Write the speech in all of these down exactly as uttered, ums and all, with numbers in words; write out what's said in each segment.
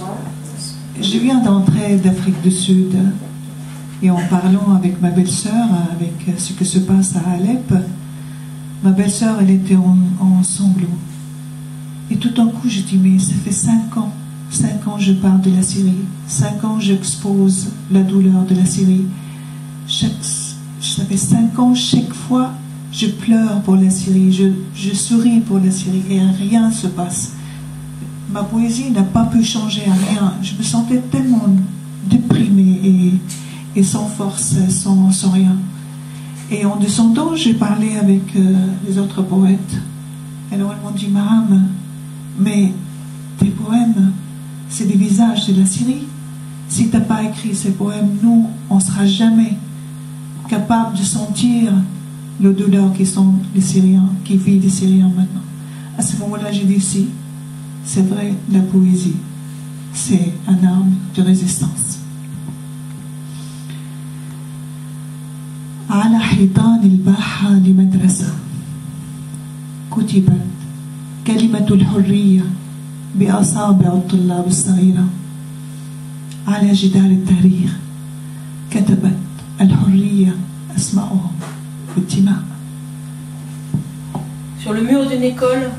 Bonsoir. Je viens d'entrer d'Afrique du Sud et en parlant avec ma belle-sœur, avec ce qui se passe à Alep, ma belle-sœur, elle était en, en sanglots. Et tout d'un coup, je dis, mais ça fait cinq ans, cinq ans je parle de la Syrie, cinq ans j'expose la douleur de la Syrie. Chaque, ça fait cinq ans, chaque fois, je pleure pour la Syrie, je, je souris pour la Syrie et rien ne se passe. Ma poésie n'a pas pu changer à rien. Je me sentais tellement déprimée et, et sans force, sans, sans rien. Et en descendant, j'ai parlé avec euh, les autres poètes. Alors elles m'ont dit, Maram, mais tes poèmes, c'est des visages de la Syrie. Si tu n'as pas écrit ces poèmes, nous, on ne sera jamais capable de sentir le douleur qui sont les Syriens, qui vivent les Syriens maintenant. À ce moment-là, j'ai dit, si, c'est vrai, la poésie, c'est un arme de résistance. على حيطان الباحة لمدرسة كتبت كلمة الحرية بأصابع الطلاب الصغيرة على جدار التاريخ كتبت الحرية أسماءهم والدماء. Sur le mur d'une école,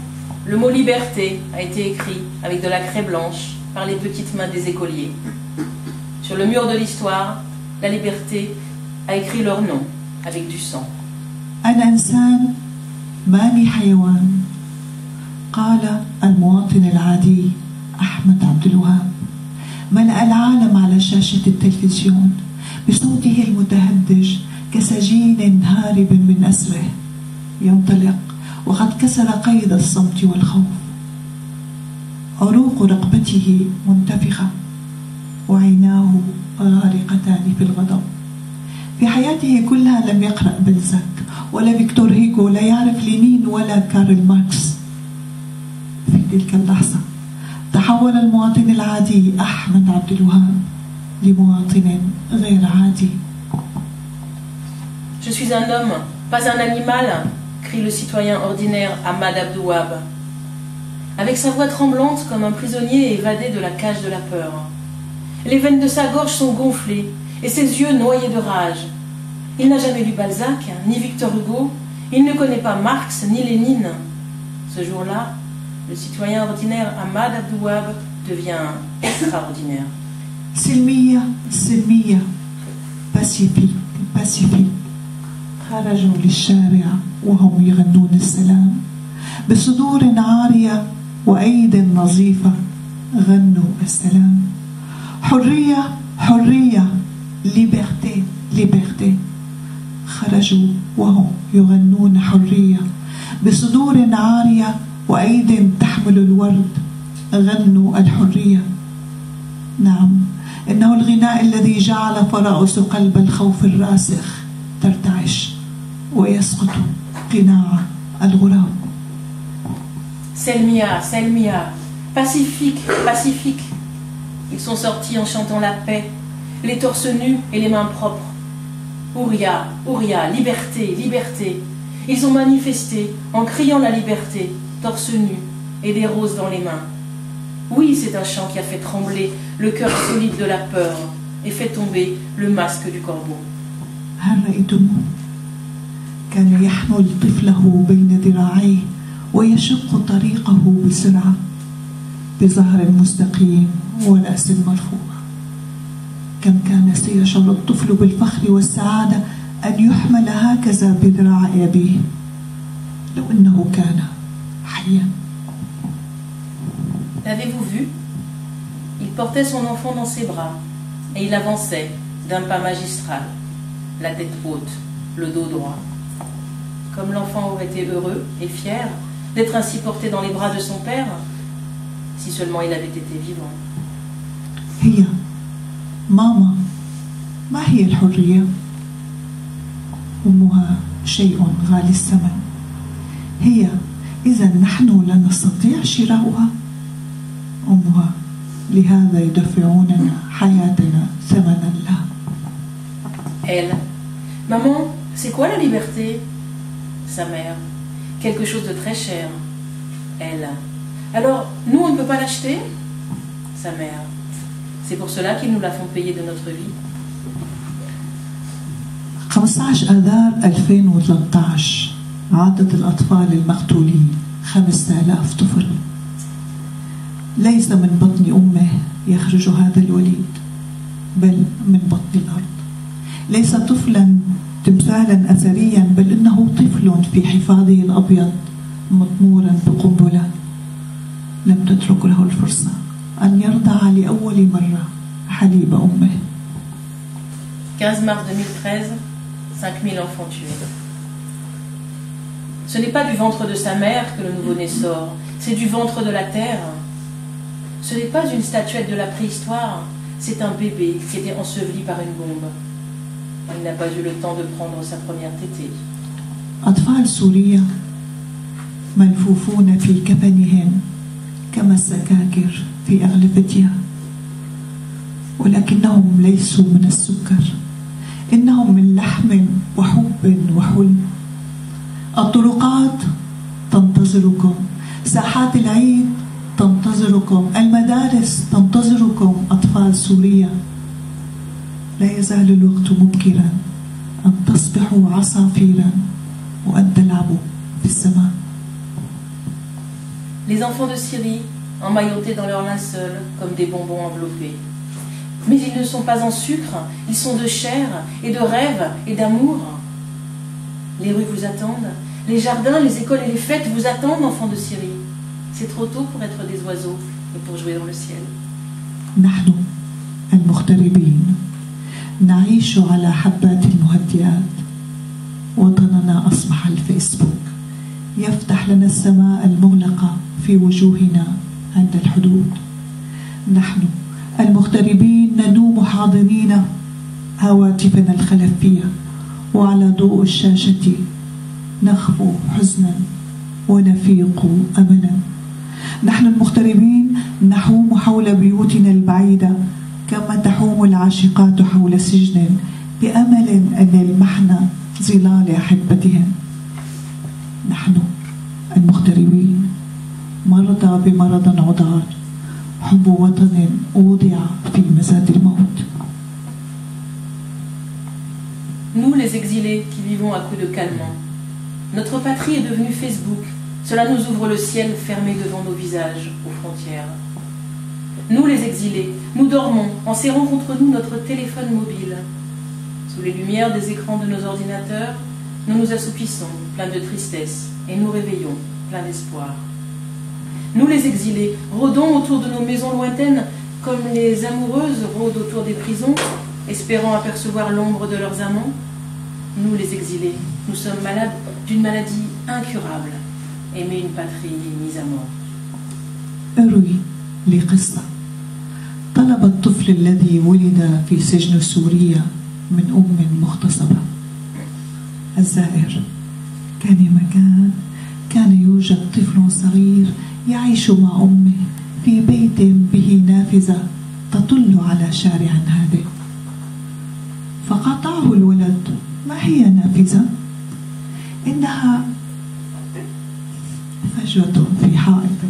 le mot liberté a été écrit avec de la craie blanche par les petites mains des écoliers. Sur le mur de l'histoire, la liberté a écrit leur nom avec du sang. الإنسان ماني حيوان قال المواطن العادي أحمد عبد الوهاب ملأ العالم على شاشة التلفزيون بصوته المتهدج كسجين هارب من أسره ينطلق وقد كسر قيد الصمت والخوف عروق رقبته منتفخة وعيناه غارقتان في الغضب. في حياته كلها لم يقرأ بلزاك ولا فيكتور هيغو لا يعرف لينين ولا كارل ماركس. في تلك اللحظة تحول المواطن العادي أحمد عبد الوهاب لمواطن غير عادي. Je suis un homme, pas un animal, crie le citoyen ordinaire Ahmad Abdouab, avec sa voix tremblante comme un prisonnier évadé de la cage de la peur. Les veines de sa gorge sont gonflées et ses yeux noyés de rage. Il n'a jamais lu Balzac, ni Victor Hugo, il ne connaît pas Marx ni Lénine. Ce jour-là, le citoyen ordinaire Ahmad Abdouab devient extraordinaire. Selmia, Selmia, pacifique, pacifique. خرجوا للشارع وهم يغنون السلام بصدور عارية وأيد نظيفة غنوا السلام حرية حرية ليبرتي ليبرتي خرجوا وهم يغنون حرية بصدور عارية وأيد تحمل الورد غنوا الحرية. نعم إنه الغناء الذي جعل فرائس قلب الخوف الراسخ ترتعش ويسقط قناع الغراب. Selmia, Selmia, pacifique, pacifique. Ils sont sortis en chantant la paix, les torses nus et les mains propres. Ourya, Ourya, liberté, liberté. Ils ont manifesté en criant la liberté, torse nu et des roses dans les mains. Oui, c'est un chant qui a fait trembler le cœur solide de la peur et fait tomber le masque du corbeau. هل رأيتموه؟ كان يحمل طفله بين ذراعيه ويشق طريقه بسرعة بظهر مستقيم والأس مرفوع. كم كان سيشعر الطفل بالفخر والسعادة أن يحمل هكذا بذراع أبيه لو أنه كان حيا. L'avez-vous vu? Il portait son enfant dans ses bras et il avançait d'un pas magistral. La tête haute, le dos droit. Comme l'enfant aurait été heureux et fier d'être ainsi porté dans les bras de son père, si seulement il avait été vivant. هي ماما ما هي الحرية؟ أمها شيء غالي الثمن. هي إذا نحن لا نستطيع شراؤها. أمها لهذا يدفعوننا حياتنا ثمنا لها. Elle. Maman, c'est quoi la liberté? Sa mère. Quelque chose de très cher. Elle. Alors, nous, on ne peut pas l'acheter? sa mère. C'est pour cela qu'ils nous la font payer de notre vie. خمسة عشر آذار ألفين وثلاثة عشر عدد الأطفال المقتولين خمسة آلاف طفل. ليس من بطن أمه يخرج هذا الوليد بل من بطن الأرض. ليس طفلا تمثالا أثريا بل إنه طفل في حفاظه الأبيض مطمورا بقنبلة لم تترك له الفرصة أن يرضع لأول مرة حليب أمه. quinze mars deux mille treize, cinq mille enfants tués. Ce n'est pas du ventre de sa mère que le nouveau-né sort, c'est du ventre de la terre. Ce n'est pas une statuette de la préhistoire, c'est un bébé qui était enseveli par une bombe. Il n'a pas eu le temps de prendre sa première tétée. أطفال سوريا ملفوفون في كفنهم كما السكاكر في أغلبتها ولكنهم ليسوا من السكر إنهم من لحم وحب وحلم. الطرقات تنتظركم، ساحات العيد تنتظركم، المدارس تنتظركم أطفال سوريا. لا يزال الوقت مبكرا أن تصبحوا عصافيرا وأن تلعبوا في السماء. Les enfants de Syrie emmaillotés dans leurs linceuls comme des bonbons enveloppés. Mais ils ne sont pas en sucre, ils sont de chair et de rêve et d'amour. Les rues vous attendent, les jardins, les écoles et les fêtes vous attendent, enfants de Syrie. C'est trop tôt pour être des oiseaux et pour jouer dans le ciel. نحن المغتربين نعيش على حبات المهدئات. وطننا أصبح الفيسبوك يفتح لنا السماء المغلقة في وجوهنا عند الحدود. نحن المغتربين ننوم حاضنين هواتفنا الخلفية وعلى ضوء الشاشة نخفو حزنا ونفيق أملا. نحن المغتربين نحوم حول بيوتنا البعيدة كما تحوم العاشقات حول سجن بأمل أن يلمحن ظلال أحبتهم. نحن المغتربين مرضى بمرض عضال حب وطن وضع في مزاد الموت. Nous, les exilés qui vivons à coups de calmant, notre patrie est devenue Facebook. Cela nous ouvre le ciel fermé devant nos visages aux frontières. Nous, les exilés, nous dormons en serrant contre nous notre téléphone mobile. Sous les lumières des écrans de nos ordinateurs, nous nous assoupissons, pleins de tristesse, et nous réveillons, pleins d'espoir. Nous, les exilés, rôdons autour de nos maisons lointaines, comme les amoureuses rôdent autour des prisons, espérant apercevoir l'ombre de leurs amants. Nous, les exilés, nous sommes malades d'une maladie incurable. Aimer une patrie mise à mort. أروي لقصة طلب الطفل الذي ولد في سجن سوريا من أم مغتصبة. الزائر كان مكان كان يوجد طفل صغير يعيش مع أمه في بيت به نافذة تطل على شارع هادئ. فقاطعه الولد: ما هي نافذة؟ إنها فجوة في حائط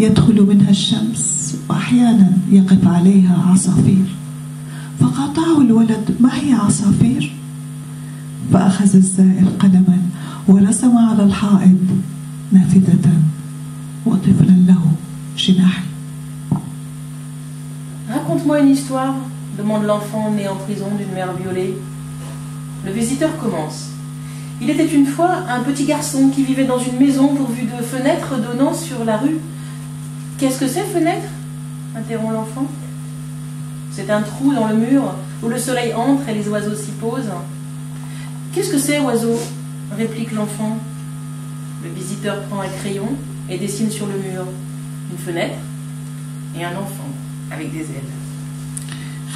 يدخل منها الشمس وأحيانا يقف عليها عصافير. فقاطعه الولد: ما هي عصافير؟ فأخذ الزائر قلما ورسم على الحائط نافذة وطفلا له جناحي. Raconte-moi une histoire, demande l'enfant né en prison d'une mère violée. Le visiteur commence. Il était une fois un petit garçon qui vivait dans une maison pourvue de fenêtres donnant sur la rue. « Qu'est-ce que c'est, fenêtre ?» interrompt l'enfant. « C'est un trou dans le mur où le soleil entre et les oiseaux s'y posent. »« Qu'est-ce que c'est, oiseau ?» réplique l'enfant. Le visiteur prend un crayon et dessine sur le mur une fenêtre et un enfant avec des ailes.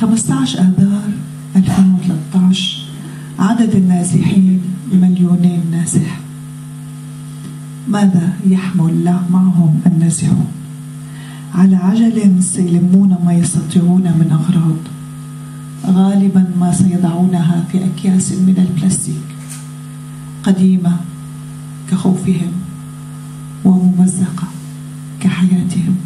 خمسة عشر آذار ألفين وثلاثة عشر عدد النازحين مليونين نازح. ماذا يحمل معهم النازحون؟ على عجل سيلمون ما يستطيعون من أغراض. غالبا ما سيضعونها في أكياس من البلاستيك قديمة كخوفهم وممزقة كحياتهم.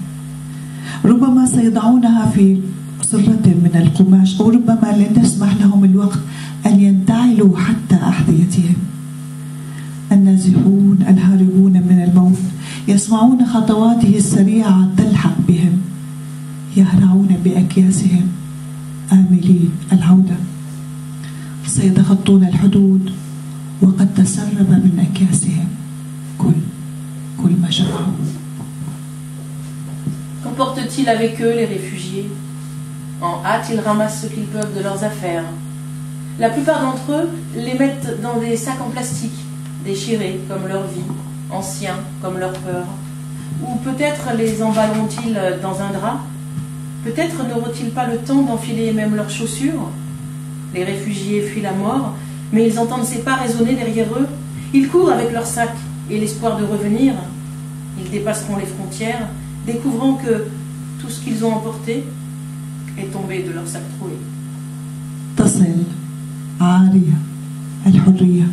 ربما سيضعونها في صبة من القماش أو ربما لن يسمح لهم الوقت أن ينتعلوا حتى أحذيتهم. النازحون الهاربون من الموت يسمعون خطواته السريعة تلحق بهم، يهرعون بأكياسهم آملين العودة. سيتخطون الحدود وقد تسرب من أكياسهم كل كل ما شبعوا. Qu'emportent-ils avec eux les réfugiés? En hâte, ils ramassent ce qu'ils peuvent de leurs affaires. La plupart d'entre eux les mettent dans des sacs en plastique, déchirés comme leur vie, anciens comme leur peur. Ou peut-être les emballeront-ils dans un drap? Peut-être n'auront-ils pas le temps d'enfiler même leurs chaussures? Les réfugiés fuient la mort, mais ils entendent ses pas résonner derrière eux. Ils courent avec leurs sacs et l'espoir de revenir. Ils dépasseront les frontières, découvrant que tout ce qu'ils ont emporté est tombé de leur sac troué. تصل عارية الحرية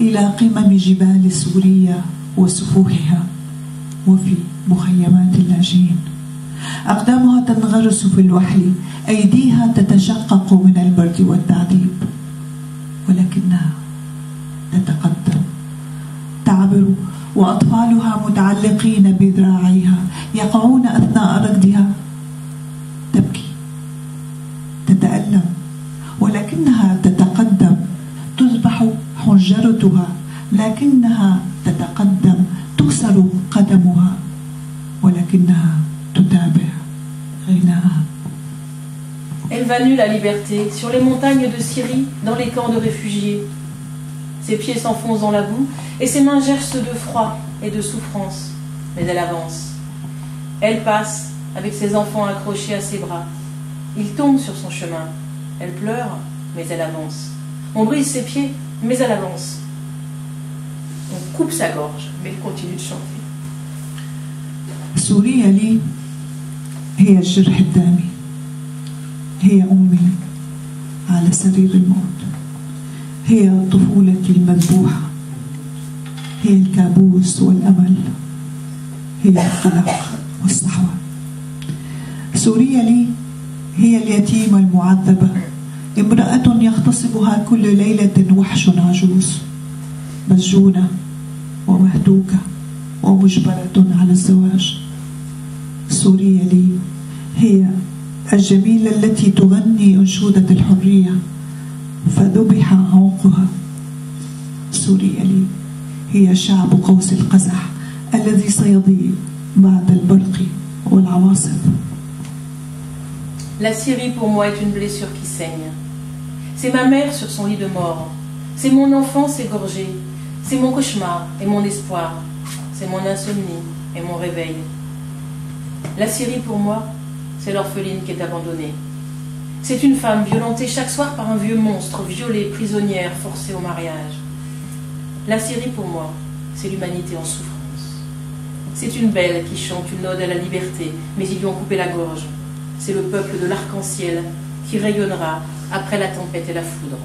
إلى قمم جبال سوريا وسفوحها وفي مخيمات اللاجئين. أقدامها تنغرس في الوحل، أيديها تتشقق من البرد والتعذيب، ولكنها تتقدم، تعبر وأطفالها متعلقين بذراعيها يقعون أثناء ركضها، تبكي، تتألم، ولكنها تتقدم، تذبح حنجرتها، لكنها تتقدم، تكسر قدمها، ولكنها Elle va nue la liberté, sur les montagnes de Syrie, dans les camps de réfugiés. Ses pieds s'enfoncent dans la boue et ses mains gercent de froid et de souffrance. Mais elle avance. Elle passe avec ses enfants accrochés à ses bras. Ils tombent sur son chemin. Elle pleure, mais elle avance. On brise ses pieds, mais elle avance. On coupe sa gorge, mais elle continue de chanter. Suri Ali هي الجرح الدامي، هي أمي على سرير الموت، هي طفولتي المذبوحة، هي الكابوس والأمل، هي القلق والصحوة. سوريا لي هي اليتيمة المعذبة، امرأة يغتصبها كل ليلة وحش عجوز، مسجونة ومهتوكة ومجبرة على الزواج. سوريا لي هي الجميلة التي تغني أنشودة الحرية فذبح عنقها. سوريا لي هي شعب قوس القزح الذي سيضيء بعد البرق والعواصف. La Syrie pour moi est une blessure qui saigne. C'est ma mère sur son lit de mort. C'est mon enfance égorgée. C'est mon cauchemar et mon espoir. C'est mon insomnie et mon réveil. La Syrie, pour moi, c'est l'orpheline qui est abandonnée. C'est une femme violentée chaque soir par un vieux monstre, violée, prisonnière, forcée au mariage. La Syrie, pour moi, c'est l'humanité en souffrance. C'est une belle qui chante une ode à la liberté, mais ils lui ont coupé la gorge. C'est le peuple de l'arc-en-ciel qui rayonnera après la tempête et la foudre.